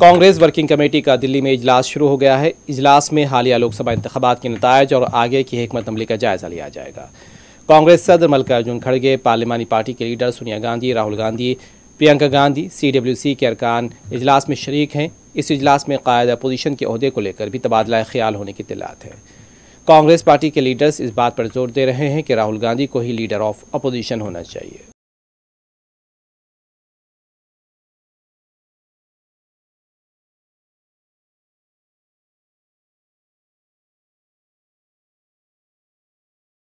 Congress working committee का दिल्ली में इजलास शुरू हो गया है। इजलास में हालिया लोकसभा इंतखाबात के नतायज और आगे की हिकमत अमली का जायजा लिया जाएगा। कांग्रेस सदर मल्लिकार्जुन खड़गे, पार्लिमानी पार्टी के लीडर सोनिया गांधी, राहुल गांधी, प्रियंका गांधी, CWC के अरकान इजलास में शरीक हैं। इस इजलास में कायद अपोजिशन के अहदे को लेकर भी तबादला ख्याल होने की इत्तलात है। कांग्रेस पार्टी के लीडर्स इस बात पर जोर दे रहे हैं कि राहुल गांधी को ही लीडर ऑफ अपोजिशन होना चाहिए।